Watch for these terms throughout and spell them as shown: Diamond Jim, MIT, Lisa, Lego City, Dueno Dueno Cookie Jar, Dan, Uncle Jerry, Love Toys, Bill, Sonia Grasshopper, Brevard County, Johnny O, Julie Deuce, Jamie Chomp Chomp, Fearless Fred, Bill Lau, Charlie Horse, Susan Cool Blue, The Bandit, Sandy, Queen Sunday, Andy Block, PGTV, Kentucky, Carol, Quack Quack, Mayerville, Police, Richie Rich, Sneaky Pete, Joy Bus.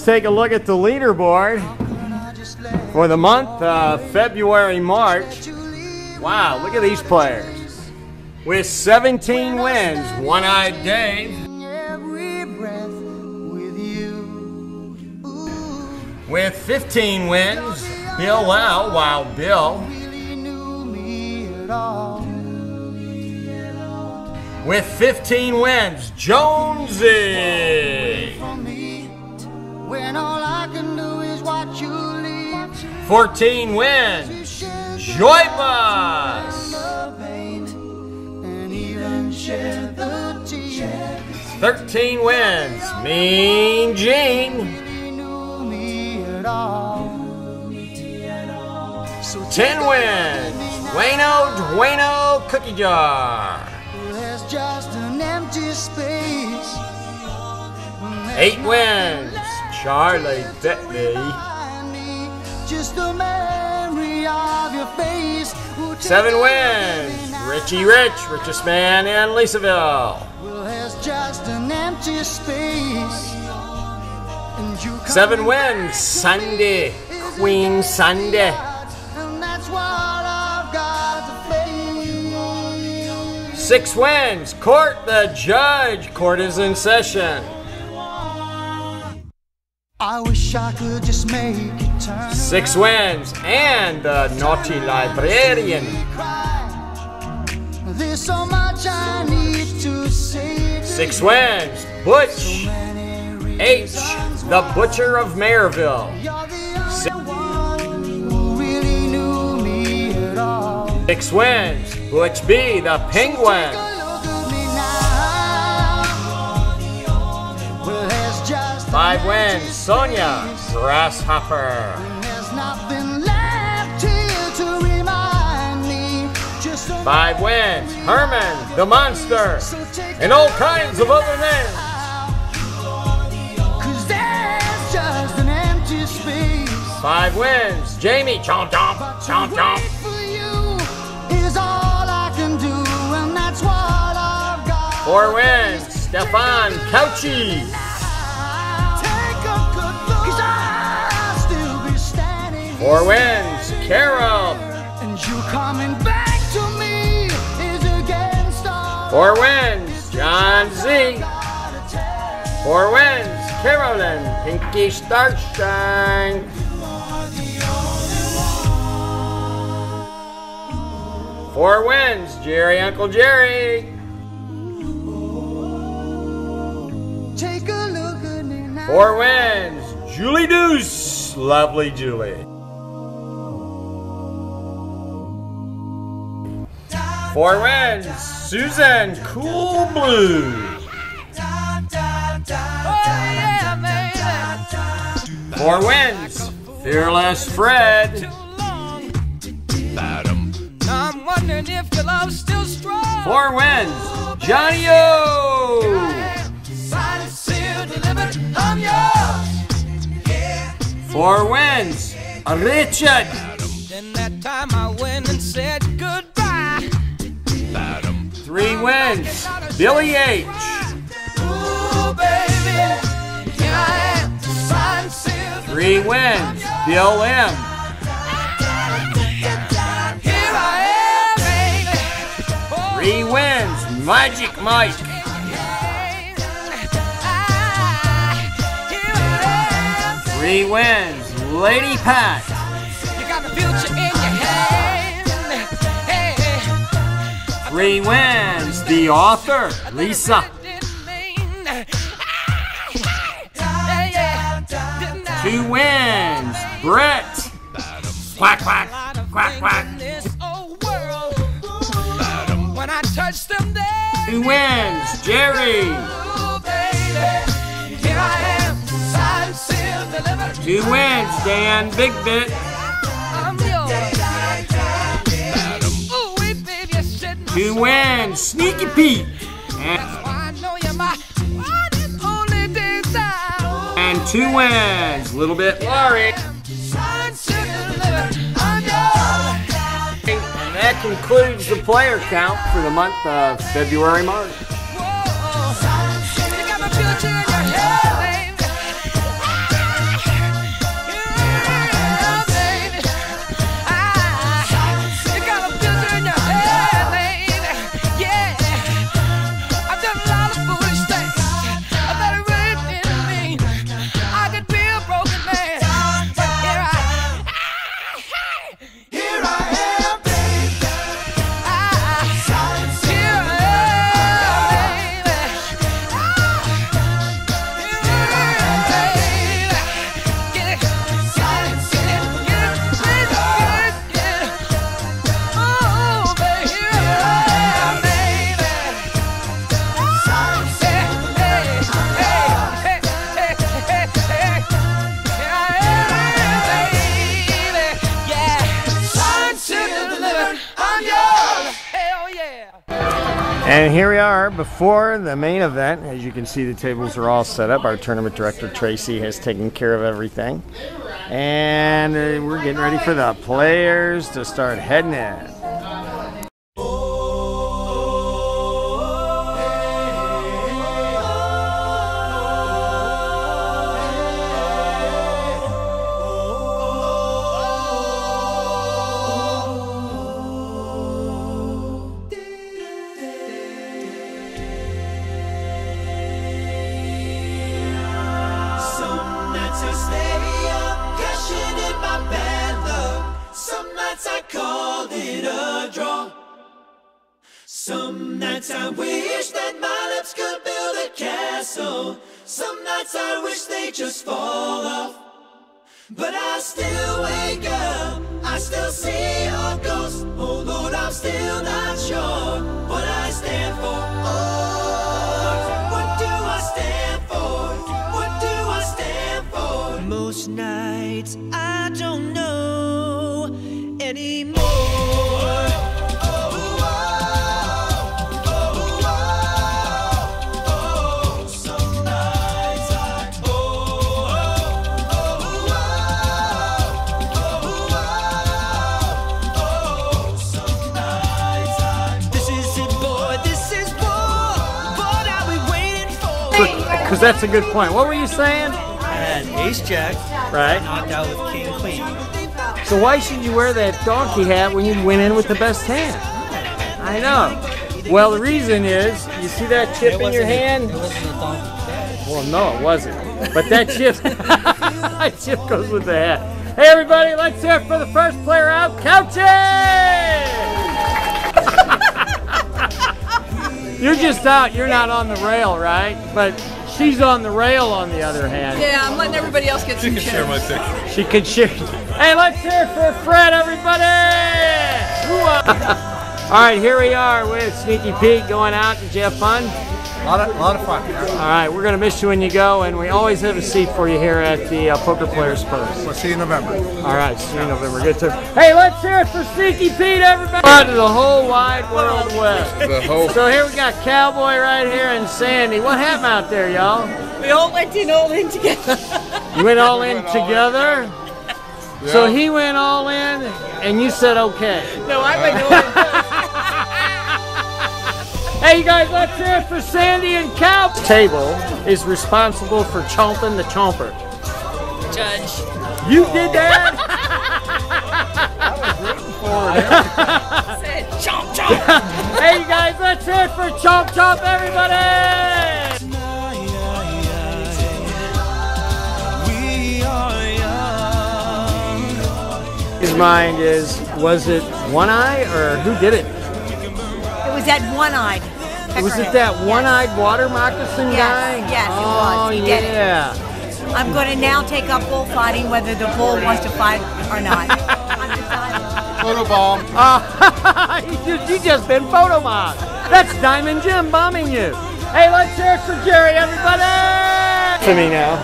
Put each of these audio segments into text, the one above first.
Let's take a look at the leaderboard for the month February, March. Wow, look at these players. With 17 wins, One-Eyed Dave. With 15 wins, Bill Lau, Wild Bill. With 15 wins, Jonesy. 14 wins, Joy Bus. 13 wins, Mean Gene. 10 wins, Dueno Dueno Cookie Jar. 8 wins, Charlie Bentley. 7 wins, Richie Rich, richest man in Lisaville. 7 wins, Sunday, Queen Sunday. 6 wins, Court the Judge. Court is in session. 6 wins, and the naughty librarian. There's so much I need to say. 6 wins, Butch H, the Butcher of Mayerville. 6 wins, Butch B, the Penguin. 5 wins, Sonia Grasshopper. 5 wins, Herman the Monster, and all kinds of other names. Space. 5 wins, Jamie Chomp Chomp Chomp Chomp. Is all I can do, and that's what I've got. 4 wins, Stefan Couchy. 4 wins, Carol. And you coming back to me is against all. 4 wins, John Z. 4 wins, Carolyn Pinky Starstein. One. 4 wins, Uncle Jerry. Take a look at me now. 4 wins, Julie Deuce, lovely Julie. 4 wins, Susan Cool Blue. 4 wins, Fearless Fred. 4 wins, Johnny O. 4 wins, Richard. Then that time I went and said goodbye. 3 wins, Billy H. 3 wins, Bill M. 3 wins, Magic Mike. 3 wins, Lady Pat. 3 wins, the author, Lisa. 2 wins, Brett. Quack quack quack quack. 2 wins, Jerry. 2 wins, Dan Big Ben. 2 wins, Sneaky Pete. And 2 wins, little bit worried. And that concludes the player count for the month of February, March. And here we are before the main event. As you can see, the tables are all set up. Our tournament director, Tracy, has taken care of everything. And we're getting ready for the players to start heading in. Because that's a good point. What were you saying? I had ace jack, right? Knocked out with king queen. So why should you wear that donkey hat when you went in with the best hand? I know. Well, the reason is, you see that chip in your hand? It wasn't a donkey hat. Well, no, it wasn't. But that chip, that chip goes with the hat. Hey, everybody, let's hear it for the first player out, Couchy! You're just out. You're not on the rail, right? But she's on the rail, on the other hand. Yeah, I'm letting everybody else get some chips. She can share my picture. She can share. Hey, let's hear it for Fred, everybody! All right, here we are with Sneaky Pete going out. Did you have fun? A lot of fun. All right, we're going to miss you when you go, and we always have a seat for you here at the Poker Players First. We'll see you in November. All right, see you in November. Good time. Hey, let's hear it for Sneaky Pete, everybody! Out to the whole wide world west. So here we got Cowboy right here and Sandy. What happened out there, y'all? We all went in all in together. You went all in together? Yeah. So he went all in, and you said okay. No, I went all in. Hey, you guys, let's hear it for Sandy and Cal. Table is responsible for chomping the chomper. Judge. You did that? I was rooting for it. Said chomp, chomp. Hey, you guys, let's hear it for Chomp, Chomp, everybody. His mind is, was it One-Eyed or who did it? It was that One-Eyed. Was it that One-Eyed water moccasin guy? Yes, it was. He did it. I'm going to now take up bullfighting, whether the bull wants to fight or not. I'm decided. Photo bomb. You just been photo bombed. That's Diamond Jim bombing you. Hey, let's hear it for Jerry, everybody. For me now,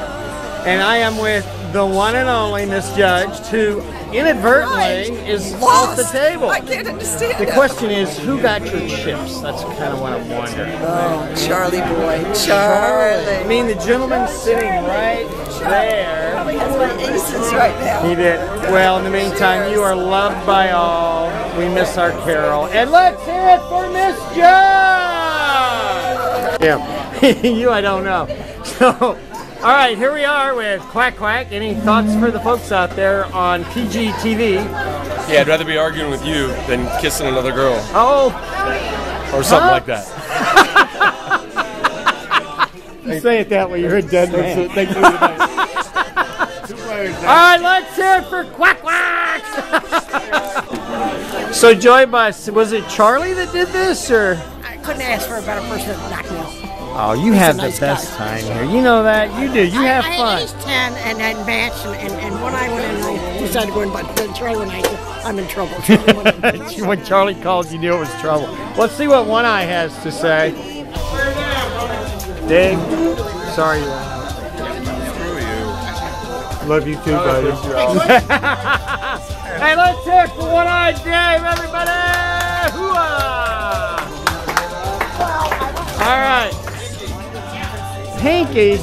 and I am with the one and only Miss Judge, who inadvertently is off the table. I can't understand. The question is, who got your chips? That's kind of what I'm wondering. Oh, Charlie boy, Charlie. I mean, the gentleman sitting right there. Charlie has my aces right now. He did. Well, in the meantime, you are loved by all. We miss our Carol. And let's hear it for Miss Judge! Yeah. You, I don't know. So, all right, here we are with Quack Quack. Any thoughts for the folks out there on PGTV? Yeah, I'd rather be arguing with you than kissing another girl. Oh. Or something like that. You say it that way, you're a dead man. Thank you. All right, let's hear it for Quack Quack. So Joy Bus, was it Charlie that did this, or? I couldn't ask for a better person to knock me out. Oh, you have the best time here. You know that. You do. You have fun. I had 10 and then match, and when I went in, I decided to go in, but then Charlie went in, I'm in trouble. When Charlie called, you knew it was trouble. Let's see what One-Eye has to say. Dave, sorry. Screw you. Love you too, buddy. Hey, let's hear it for One-Eyed Dave, everybody! Hoo-ah! All right. Pinky.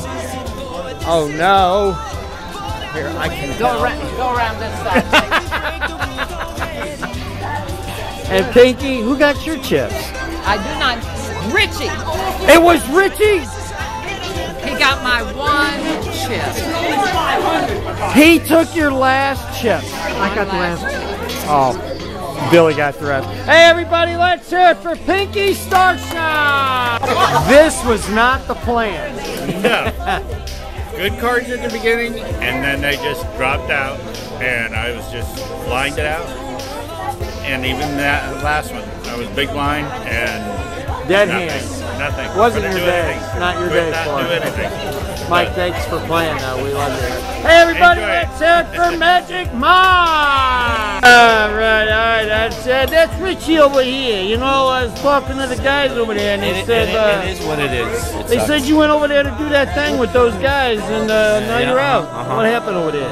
Oh no. Here, I can go around this side. And Pinky, who got your chips? I do not. Richie. It was Richie. He got my one chip. He took your last chip. I got the last one. Oh. Billy got the rest. Hey everybody, let's hear it for Pinky Starstein! This was not the plan. No. Good cards at the beginning, and then they just dropped out, and I was just blinded out. And even that last one, I was big blind and dead hands. Nothing. Wasn't your day. Not your day for anything. Mike, thanks for playing though. We love you. Hey everybody, let's hear it for Magic Mike! Alright, that's it. That's Richie over here. You know, I was talking to the guys over there and they said... It is what it is. It sucks. Said you went over there to do that thing with those guys and now you're out. What happened over there?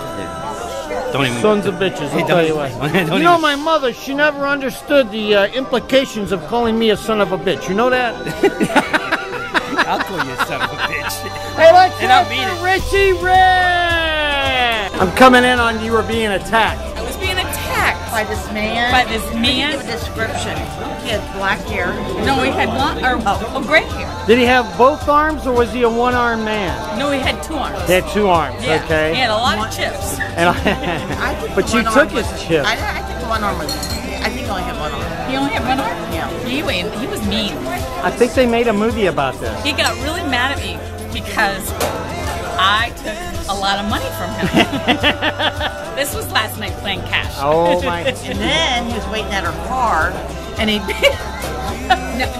Don't even, sons of bitches, I'll tell you what. You know, my mother, she never understood the implications of calling me a son of a bitch. You know that? I'll call you a son of a bitch. Hey, let's go, Richie Rich! I'm coming in on you were being attacked. I was being attacked. By this man? By this man? Give a description. He had black hair. No, he had gray hair. Did he have both arms or was he a one-armed man? No, he had two arms. He had two arms, yeah. Okay. He had a lot of chips. And but you took his chips. I think the one arm was... I think he only had one arm. He only had one arm? Yeah. He was mean. I think they made a movie about this. He got really mad at me because I took a lot of money from him. This was last night playing cash. Oh my. And then he was waiting at her car and he...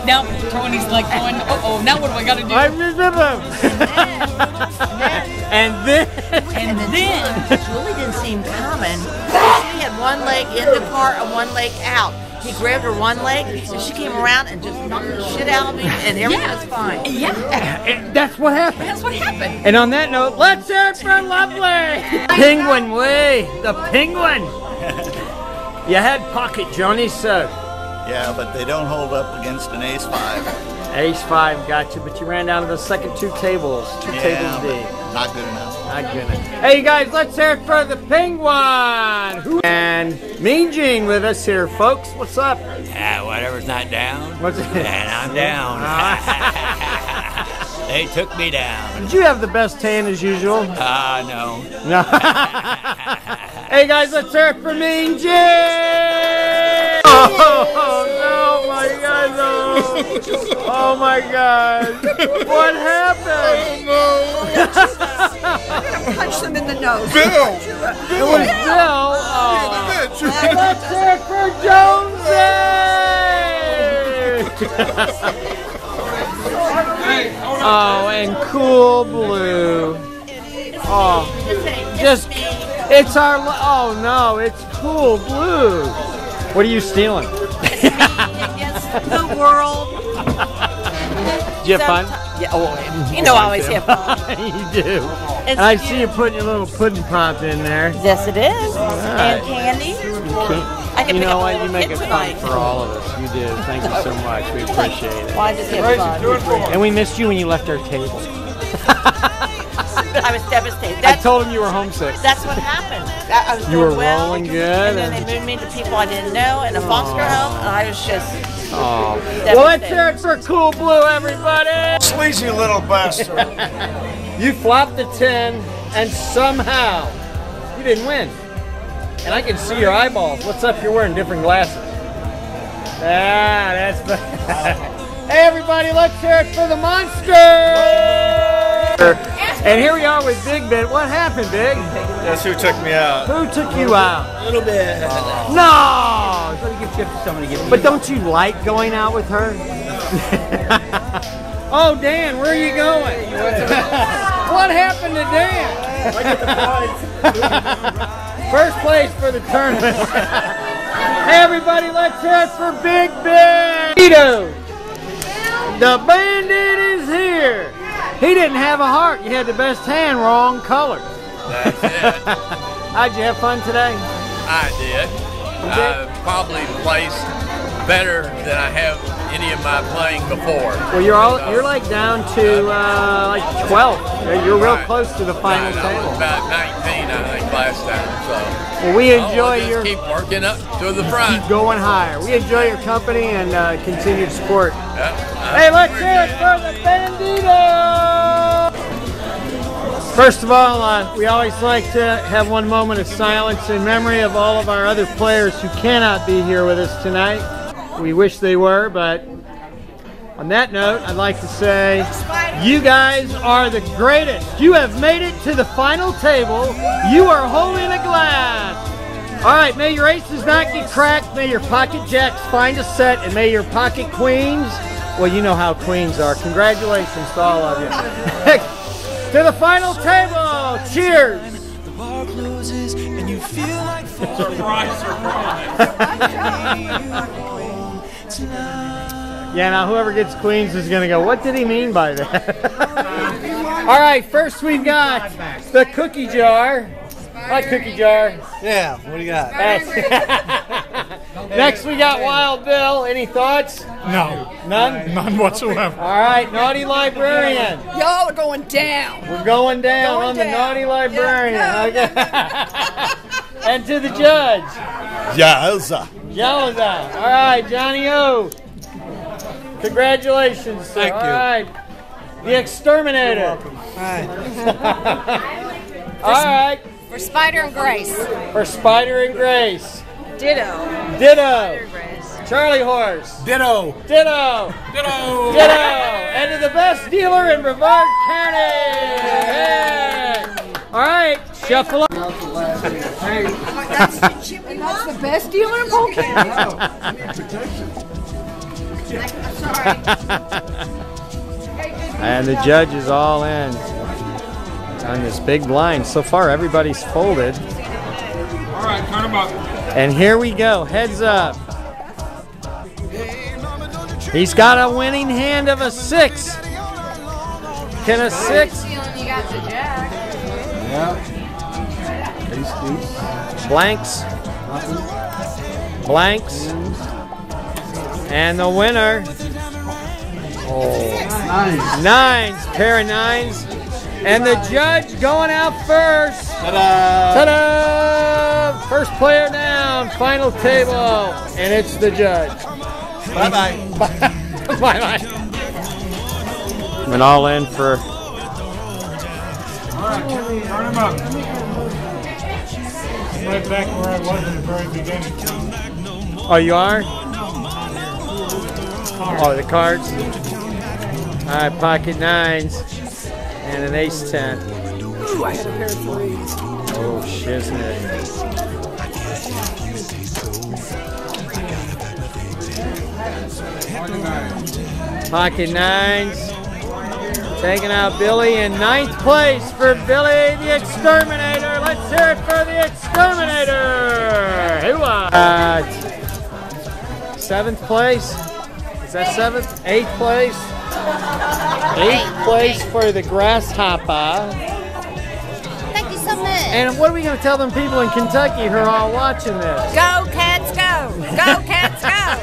now Tony's like going, uh-oh, now what do I gotta do? I remember. And then Julie didn't seem common. She had one leg in the car and one leg out. He grabbed her one leg, and she came around and just knocked the shit out of me, and everything was fine. Yeah. And that's what happened. That's what happened. And on that note, let's hear it for Lovely! Penguin way! The penguin! You had pocket, Johnny, sir. Yeah, but they don't hold up against an ace-5. Ace-5 got you, but you ran down to the second two tables. Two tables deep. Not good enough. Not good enough. Hey, you guys, let's hear it for the penguin! And Mean Gene with us here, folks. What's up? Whatever's not down. What's it? And I'm down. They took me down. Did you have the best tan as usual? No. No. Hey, guys, let's hear it for Mean Gene! Oh, no, my God, no. Oh, my God. What happened? Oh, no. I'm going to punch them in the nose. Bill! It was Bill! Oh. Let's hear it for Jonesy! Oh, and Cool Blue. Oh, just, it's our, oh no, it's Cool Blue. What are you stealing? It's the world. Did you have fun? Yeah, oh, you know I always have fun. You do. And I see you putting your little pudding pop in there. Yes, it is. Right. And candy. You know what? You make it fun for all of us. You do. Thank you so much. We appreciate it. Well, I just have fun. And we missed you when you left our table. I was devastated. I told him you were homesick. That's what happened. I was rolling good. And then they moved me to people I didn't know in a foster home, and I was just... Oh. Well, let's hear it for Cool Blue, everybody! Sleazy little bastard. You flopped the 10, and somehow you didn't win. And I can see your eyeballs. What's up? You're wearing different glasses. Ah, that's bad. Hey, everybody, let's hear it for the monster! And here we are with Big Ben. What happened, Big? Guess who took me out? Who took you out? A little bit. Oh. No! But don't you like going out with her? Oh, Dan, where are you going? What happened to Dan? First place for the tournament. Hey, everybody, let's hear it for Big Ben. The bandit is here. He didn't have a heart. You had the best hand, wrong color. That's it. How'd you have fun today? I did. Probably placed better than I have any of my playing before. Well, you're like down to like 12. You're real close to the final table. I was about 19, I think, last time. So well, we enjoy your keep working up to the front. Keep going higher. We enjoy your company and continued support. Hey, let's hear it for the Bandito! First of all, we always like to have one moment of silence in memory of all of our other players who cannot be here with us tonight. We wish they were, but on that note, I'd like to say you guys are the greatest. You have made it to the final table. You are holding a glass. All right, may your aces not get cracked. May your pocket jacks find a set, and may your pocket queens, well, you know how queens are. Congratulations to all of you. To the final table. Cheers. The bar closes and you feel like surprise, surprise. Yeah, now whoever gets queens is going to go, what did he mean by that? All right, first we've got the cookie jar. I like cookie jar. Yeah, what do you got? Next we got Wild Bill. Any thoughts? No. None? None whatsoever. All right, Naughty Librarian. Y'all are going down. We're going down on the Naughty Librarian. Yeah. Okay. And to the judge. Yowza. Yowza. All right, Johnny O. Congratulations, sir. Thank you. All right. The Exterminator. Welcome. All right. All right. For Spider and Grace. For Spider and Grace. Ditto. Ditto. Charlie Horse. Ditto. Ditto. Ditto. Ditto. And to the best dealer in Brevard County. Yeah. All right. Shuffle up. That's the best dealer in Brevard County. And the judge is all in on this big blind. So far, everybody's folded. All right, turn them up. And here we go. Heads up. He's got a winning hand of a 6. Can a 6? You got the jack. Yeah. Blanks. Blanks. And the winner. Oh. Nines. Pair of 9s. And the judge going out first. Ta-da! Ta-da! First player down. Final table. And it's the judge. Bye-bye. Bye-bye. Went all in for... Alright, turn him up. I'm right back where I was in the very beginning. Oh, you are? Oh, the cards. Alright, pocket 9s. And an ace 10. Ooh, I had a pair of 3s. Oh, shiznit. Pocket 9s, taking out Billy in 9th place for Billy the Exterminator. Let's hear it for the Exterminator. Who was 7th place? Is that 7th? 8th place. 8th place for the Grasshopper. Thank you so much. And what are we going to tell them people in Kentucky who are all watching this? Go Cats go! Go Cats go!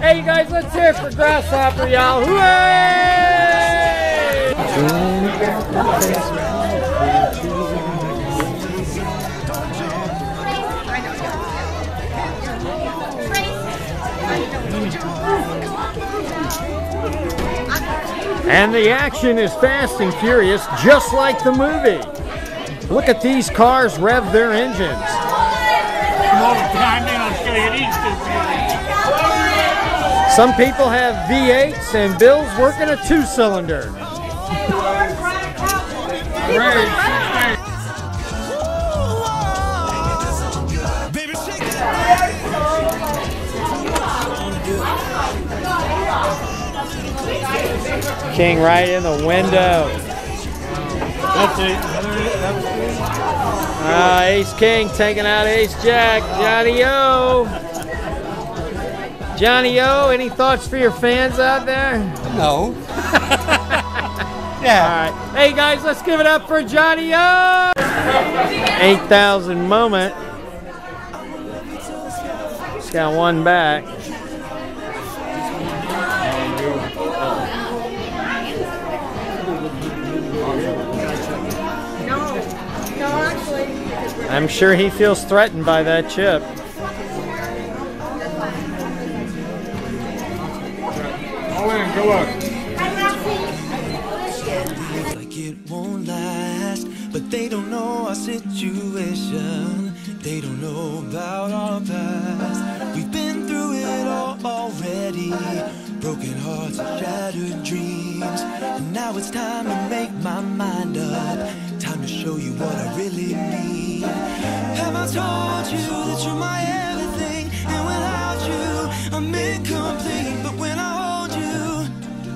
Hey, you guys, let's hear it for Grasshopper, y'all. Hooray! And the action is fast and furious, just like the movie. Look at these cars rev their engines. Some people have V8s, and Bill's working a 2-cylinder. King right in the window. That's it. Ace King taking out Ace Jack. Johnny O. Johnny O, any thoughts for your fans out there? No. Yeah. All right. Hey guys, let's give it up for Johnny O. 8,000 moment. Just got one back. I'm sure he feels threatened by that chip. All in, go up. Like it won't last, but they don't know our situation. They don't know about our past. We've been through it all already. Broken hearts, shattered dreams. And now it's time to make my mind up. Time to show you what I really need. Have I told you that you're my everything? And without you, I'm incomplete. But when I hold you,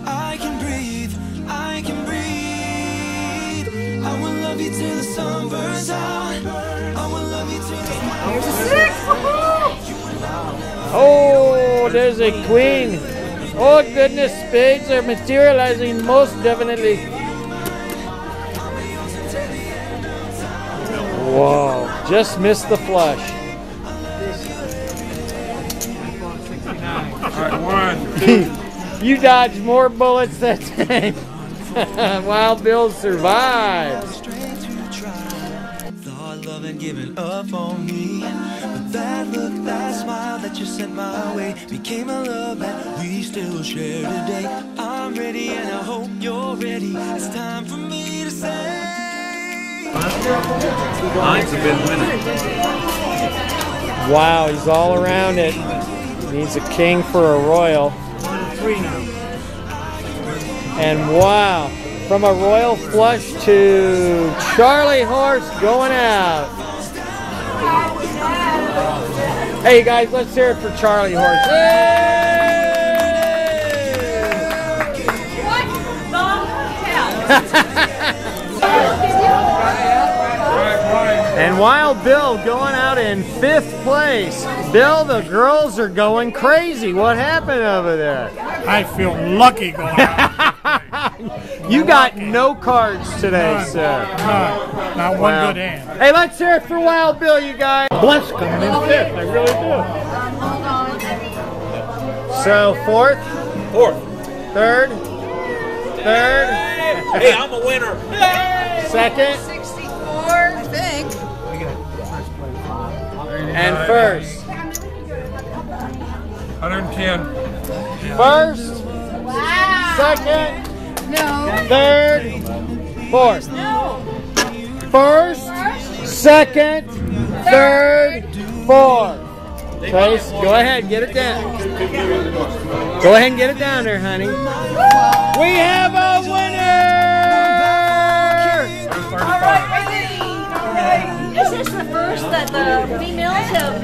I can breathe, I can breathe. I will love you till the sun burns out. I will love you till the sun burns out. Oh, there's a queen. Oh goodness, spades are materializing most definitely. Whoa, just missed the flush. Alright, one. You dodged more bullets that time. Wild Bill survives. Thought love and giving up on me. That look, that smile that you sent my way became a love that we still share today. I'm ready and I hope you're ready. It's time for me to say. Mine's a big winner. Wow, he's all around it. He needs a king for a royal. 1-3 now. And wow, from a royal flush to Charlie Horse going out. Hey guys, let's hear it for Charlie Horse. And Wild Bill going out in 5th place. Bill, the girls are going crazy. What happened over there? I feel lucky going out. You got no cards today, none, sir. None. Not one good hand. Hey, let's hear it for Wild Bill, you guys. Bless coming in 5th, I really do. So 4th, 3rd. Hey, I'm a winner. 2nd, 64, I think, and 1st, 110. 1st, wow. 2nd. No. 3rd, 4th. No. 1st, 2nd, 3rd, 4th. Trace, go ahead, get it down. Go ahead and get it down there, honey. We have a winner! All right, is this the first that the females have?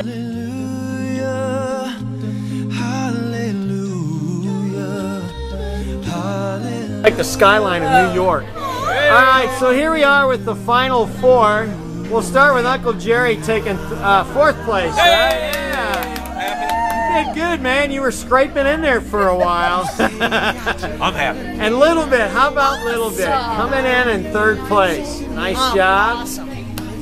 Like the skyline of New York. Alright, so here we are with the final 4. We'll start with Uncle Jerry taking 4th place. Right? Yeah. You did good, man. You were scraping in there for a while. I'm happy. And Little Bit, how about Little Bit? Coming in 3rd place. Nice job. Awesome.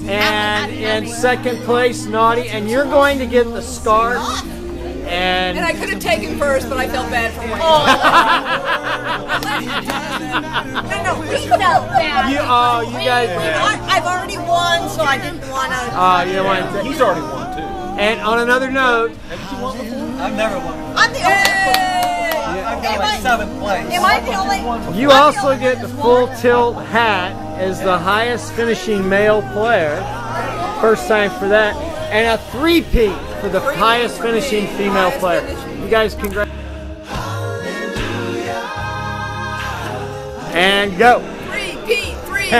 And in 2nd place, Naughty. And you're going to get the stars. And I could have taken 1st, but I felt bad for him. No, we felt bad. You guys. I've already won, so I didn't want to. You don't want to. He's already won too. And on another note, have you won before? I've never won. I'm the only one. I've got like 7th place. Am I the only? You also get the full tilt hat as the highest finishing male player. First time for that, and a 3-peat. For the highest finishing female player. You guys, congrats. And go. 3-peat.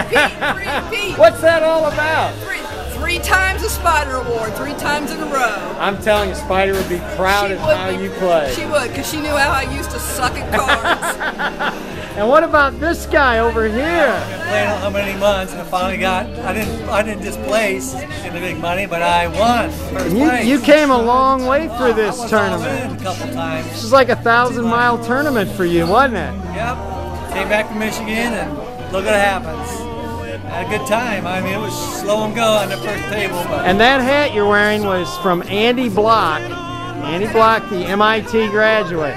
What's that all about? Three times a Spider Award, 3 times in a row. I'm telling you, Spider would be proud of how you play. She would, because she knew how I used to suck at cards. And what about this guy over here? I've been playing how many months, and I finally got. I didn't displace in the big money, but I won first place. You came a long way for this tournament. A couple times. This is like a 1,000-mile tournament for you, wasn't it? Yep. Came back from Michigan, and look what happens. Had a good time. I mean, it was slow and go on the first table. But and that hat you're wearing was from Andy Block. Andy Block, the MIT graduate.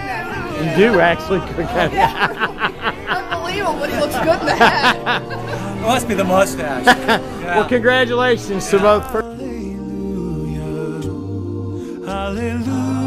You do actually. Unbelievable, but he looks good in the hat. Must be the mustache. Yeah. Well, congratulations to both. Hallelujah.